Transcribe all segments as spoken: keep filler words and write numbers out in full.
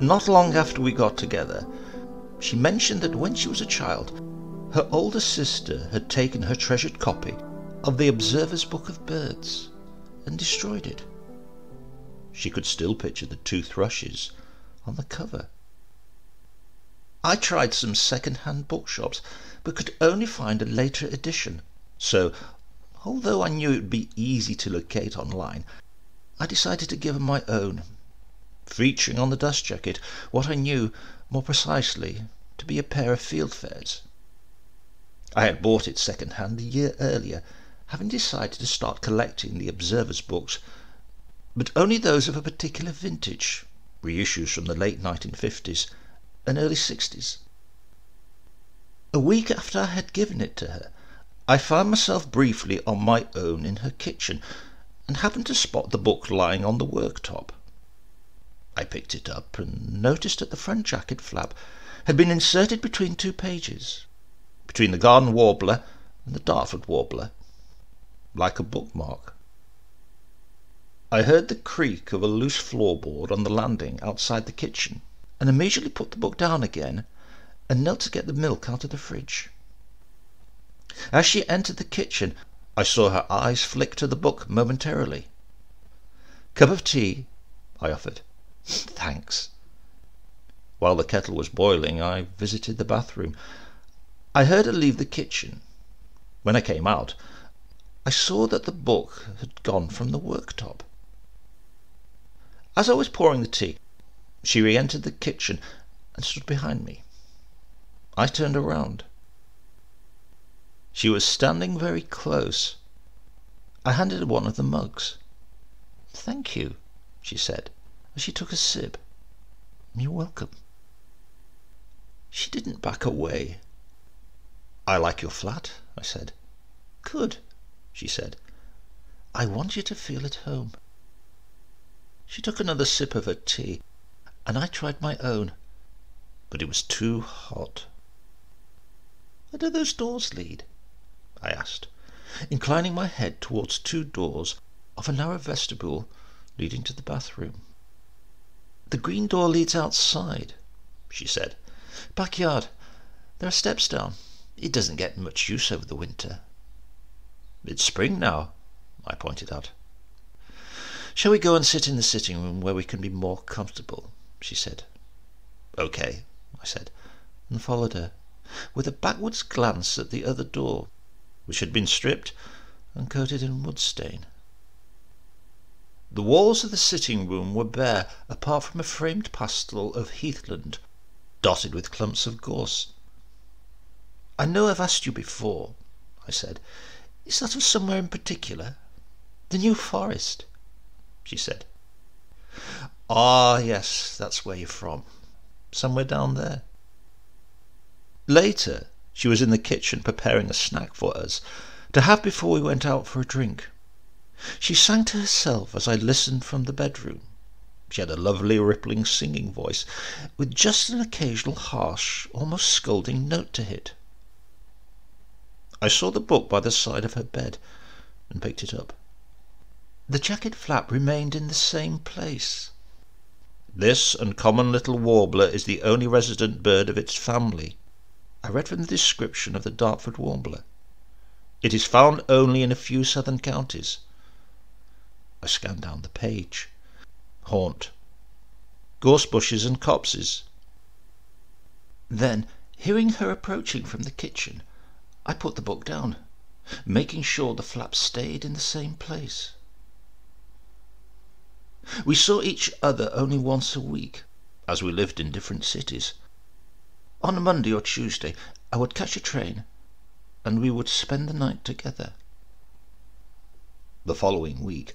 Not long after we got together, she mentioned that when she was a child, her older sister had taken her treasured copy of the Observer's Book of Birds and destroyed it. She could still picture the two thrushes on the cover. I tried some second-hand bookshops, but could only find a later edition. So, although I knew it would be easy to locate online, I decided to give her my own, featuring on the dust jacket what I knew, more precisely, to be a pair of fieldfares. I had bought it second-hand a year earlier, having decided to start collecting the Observer's books, but only those of a particular vintage, reissues from the late nineteen fifties, and early sixties. A week after I had given it to her, I found myself briefly on my own in her kitchen, and happened to spot the book lying on the worktop. I picked it up and noticed that the front jacket flap had been inserted between two pages, between the Garden Warbler and the Dartford Warbler, like a bookmark. I heard the creak of a loose floorboard on the landing outside the kitchen, and immediately put the book down again and knelt to get the milk out of the fridge. As she entered the kitchen, I saw her eyes flick to the book momentarily. "Cup of tea?" I offered. "Thanks." While the kettle was boiling, I visited the bathroom. I heard her leave the kitchen. When I came out, I saw that the book had gone from the worktop. As I was pouring the tea, she re-entered the kitchen and stood behind me. I turned around. She was standing very close. I handed her one of the mugs. "Thank you," she said, as she took a sip. "You're welcome." She didn't back away. "I like your flat," I said. "Good," she said. "I want you to feel at home." She took another sip of her tea, and I tried my own, but it was too hot. "Where do those doors lead?" I asked, inclining my head towards two doors of a narrow vestibule leading to the bathroom. "The green door leads outside," she said. "Backyard. There are steps down. It doesn't get much use over the winter." "It's spring now," I pointed out. "Shall we go and sit in the sitting room where we can be more comfortable?" she said. "Okay," I said, and followed her, with a backwards glance at the other door, which had been stripped and coated in wood stain. The walls of the sitting room were bare, apart from a framed pastel of heathland, dotted with clumps of gorse. "I know I've asked you before," I said. "Is that of somewhere in particular?" "The New Forest," she said. "Ah, yes, that's where you're from. Somewhere down there." Later, she was in the kitchen preparing a snack for us, to have before we went out for a drink. She sang to herself as I listened from the bedroom. She had a lovely rippling singing voice, with just an occasional harsh, almost scolding note to hit. I saw the book by the side of her bed, and picked it up. The jacket flap remained in the same place. "This uncommon little warbler is the only resident bird of its family," I read from the description of the Dartford warbler. "It is found only in a few southern counties." I scanned down the page. "Haunt gorse bushes and copses." Then, hearing her approaching from the kitchen, I put the book down, making sure the flap stayed in the same place. We saw each other only once a week, as we lived in different cities. On a Monday or Tuesday I would catch a train, and we would spend the night together. The following week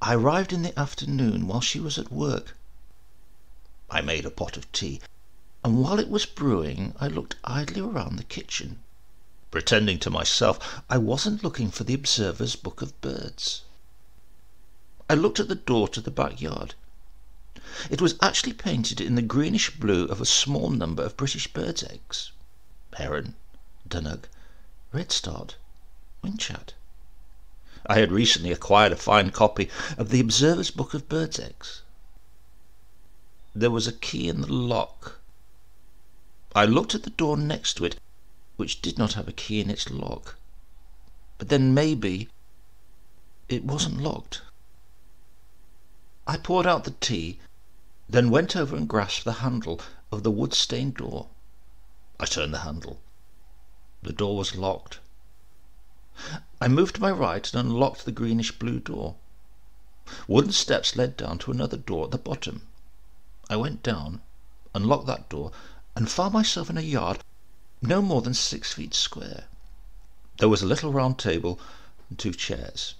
I arrived in the afternoon while she was at work. I made a pot of tea, and while it was brewing I looked idly around the kitchen, pretending to myself I wasn't looking for the Observer's Book of Birds. I looked at the door to the backyard. It was actually painted in the greenish-blue of a small number of British birds' eggs: heron, dunnock, redstart, winchat. I had recently acquired a fine copy of the Observer's Book of Bird's Eggs. there was a key in the lock. I looked at the door next to it, which did not have a key in its lock. But then maybe it wasn't locked. I poured out the tea, then went over and grasped the handle of the wood-stained door. I turned the handle. The door was locked. I moved to my right and unlocked the greenish-blue door. Wooden steps led down to another door at the bottom. I went down, unlocked that door, and found myself in a yard no more than six feet square. There was a little round table and two chairs.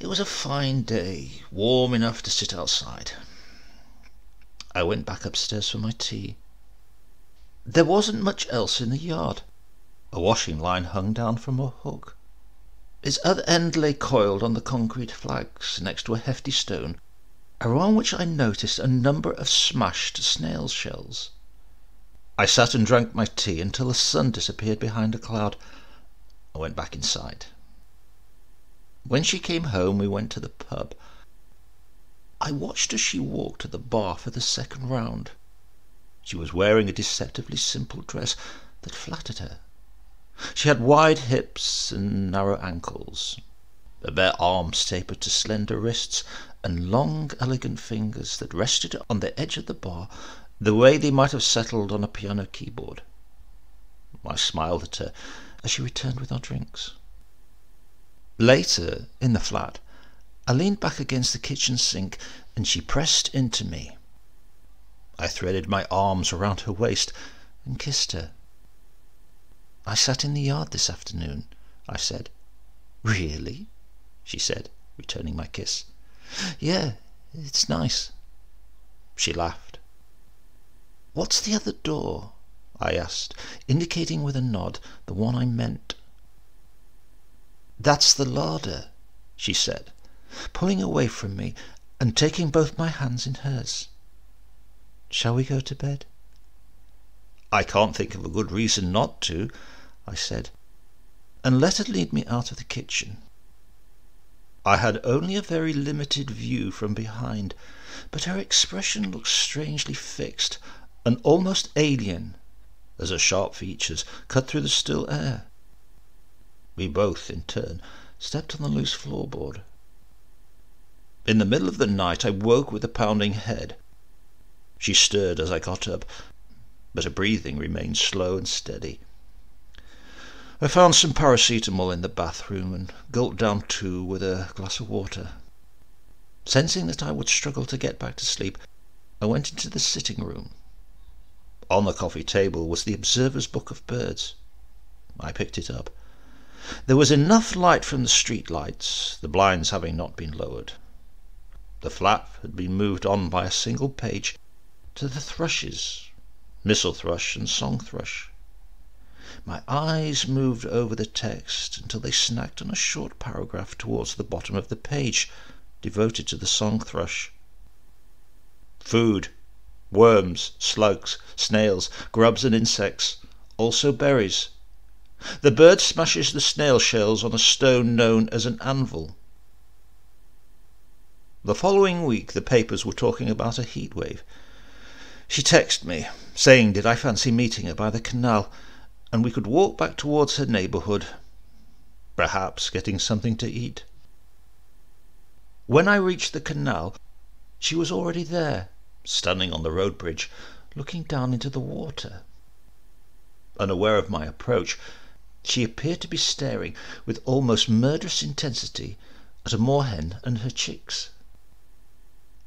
It was a fine day, warm enough to sit outside. I went back upstairs for my tea. There wasn't much else in the yard. A washing line hung down from a hook. Its other end lay coiled on the concrete flags next to a hefty stone, around which I noticed a number of smashed snail shells. I sat and drank my tea until the sun disappeared behind a cloud. I went back inside. When she came home, we went to the pub. I watched as she walked to the bar for the second round. She was wearing a deceptively simple dress that flattered her. She had wide hips and narrow ankles. Her bare arms tapered to slender wrists and long, elegant fingers that rested on the edge of the bar the way they might have settled on a piano keyboard. I smiled at her as she returned with our drinks. Later, in the flat, I leaned back against the kitchen sink and she pressed into me. I threaded my arms around her waist and kissed her. "I sat in the yard this afternoon," I said. "Really?" she said, returning my kiss. "Yeah, it's nice." She laughed. "What's the other door?" I asked, indicating with a nod the one I meant. "That's the larder," she said, pulling away from me and taking both my hands in hers. "Shall we go to bed?" "I can't think of a good reason not to," I said, and let her lead me out of the kitchen. I had only a very limited view from behind, but her expression looked strangely fixed and almost alien as her sharp features cut through the still air. We both, in turn, stepped on the loose floorboard. In the middle of the night I woke with a pounding head. She stirred as I got up, but her breathing remained slow and steady. I found some paracetamol in the bathroom and gulped down two with a glass of water. Sensing that I would struggle to get back to sleep, I went into the sitting room. On the coffee table was the Observer's Book of Birds. I picked it up. There was enough light from the street lights, the blinds having not been lowered. The flap had been moved on by a single page to the thrushes, mistle thrush and song thrush. My eyes moved over the text until they snagged on a short paragraph towards the bottom of the page, devoted to the song thrush. "Food, worms, slugs, snails, grubs and insects, also berries. The bird smashes the snail shells on a stone known as an anvil." The following week the papers were talking about a heat wave. She texted me, saying did I fancy meeting her by the canal, and we could walk back towards her neighbourhood, perhaps getting something to eat. When I reached the canal, she was already there, standing on the road bridge, looking down into the water. Unaware of my approach, she appeared to be staring with almost murderous intensity at a moorhen and her chicks.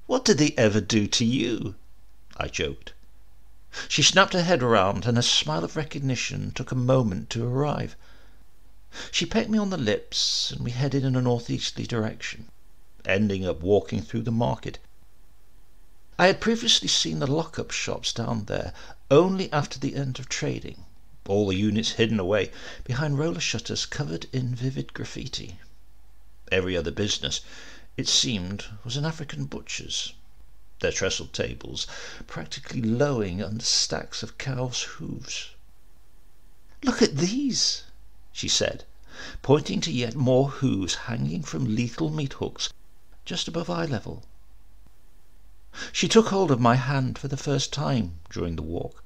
"What did they ever do to you?" I joked. She snapped her head around, and her smile of recognition took a moment to arrive. She pecked me on the lips, and we headed in a northeasterly direction, ending up walking through the market. I had previously seen the lock-up shops down there only after the end of trading, all the units hidden away behind roller shutters covered in vivid graffiti. Every other business, it seemed, was an African butcher's, their trestle tables practically lowing under stacks of cows' hooves. "Look at these," she said, pointing to yet more hooves hanging from lethal meat hooks just above eye level. She took hold of my hand for the first time during the walk,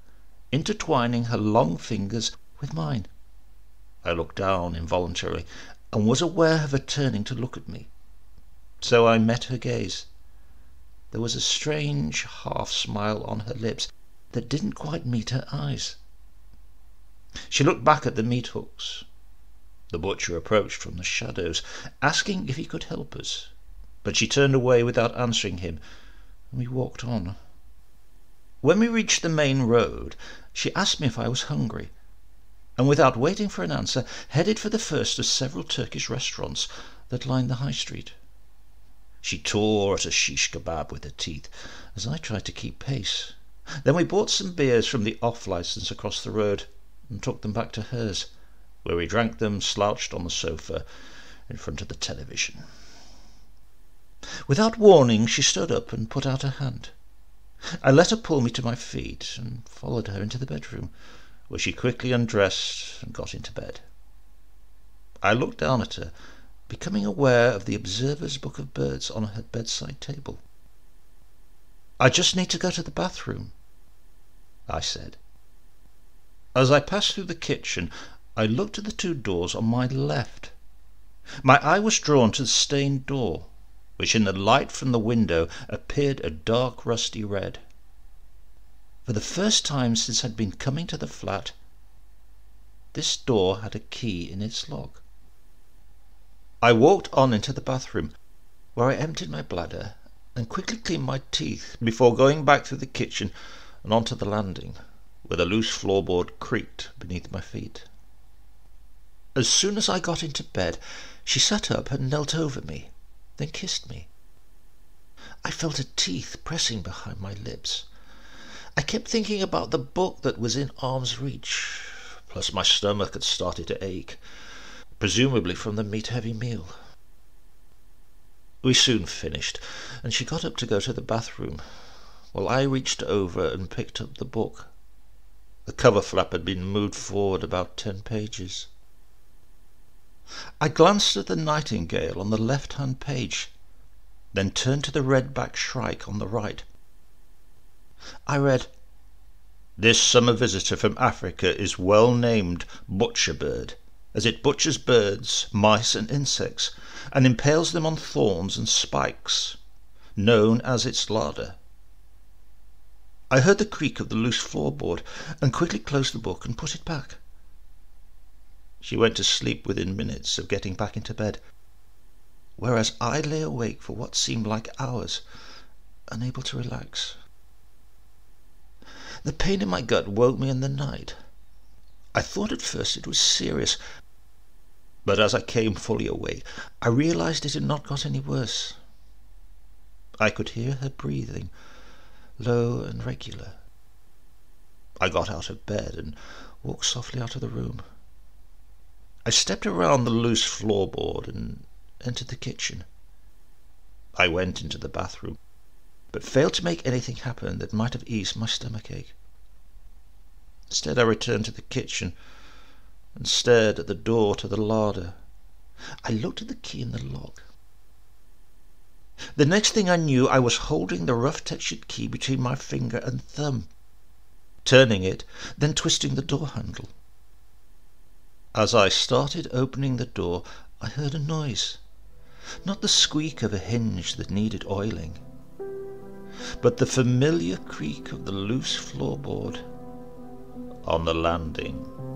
intertwining her long fingers with mine. I looked down involuntarily, and was aware of her turning to look at me. So I met her gaze. There was a strange half-smile on her lips that didn't quite meet her eyes. She looked back at the meat-hooks. The butcher approached from the shadows, asking if he could help us, but she turned away without answering him, and we walked on. When we reached the main road, she asked me if I was hungry, and without waiting for an answer, headed for the first of several Turkish restaurants that lined the high street. She tore at a shish kebab with her teeth, as I tried to keep pace. Then we bought some beers from the off-license across the road, and took them back to hers, where we drank them slouched on the sofa in front of the television. Without warning, she stood up and put out her hand. I let her pull me to my feet and followed her into the bedroom, where she quickly undressed and got into bed. I looked down at her, becoming aware of the Observer's Book of Birds on her bedside table. "I just need to go to the bathroom," I said. As I passed through the kitchen, I looked at the two doors on my left. My eye was drawn to the stained door, which in the light from the window appeared a dark rusty red. For the first time since I'd been coming to the flat, this door had a key in its lock. I walked on into the bathroom, where I emptied my bladder and quickly cleaned my teeth before going back through the kitchen and onto the landing, where the loose floorboard creaked beneath my feet. As soon as I got into bed, she sat up and knelt over me, then kissed me. I felt her teeth pressing behind my lips. I kept thinking about the book that was in arm's reach, plus my stomach had started to ache, presumably from the meat-heavy meal. We soon finished, and she got up to go to the bathroom, while I reached over and picked up the book. The cover flap had been moved forward about ten pages. I glanced at the nightingale on the left-hand page, then turned to the red backed shrike on the right. I read, "This summer visitor from Africa is well named butcher bird, as it butchers birds, mice and insects, and impales them on thorns and spikes, known as its larder." I heard the creak of the loose floorboard, and quickly closed the book and put it back. She went to sleep within minutes of getting back into bed, whereas I lay awake for what seemed like hours, unable to relax. The pain in my gut woke me in the night. I thought at first it was serious, but as I came fully awake, I realized it had not got any worse. I could hear her breathing, low and regular. I got out of bed and walked softly out of the room. I stepped around the loose floorboard and entered the kitchen. I went into the bathroom, but failed to make anything happen that might have eased my stomachache. Instead, I returned to the kitchen and stared at the door to the larder. I looked at the key in the lock. The next thing I knew, I was holding the rough-textured key between my finger and thumb, turning it, then twisting the door handle. As I started opening the door, I heard a noise, not the squeak of a hinge that needed oiling, but the familiar creak of the loose floorboard on the landing.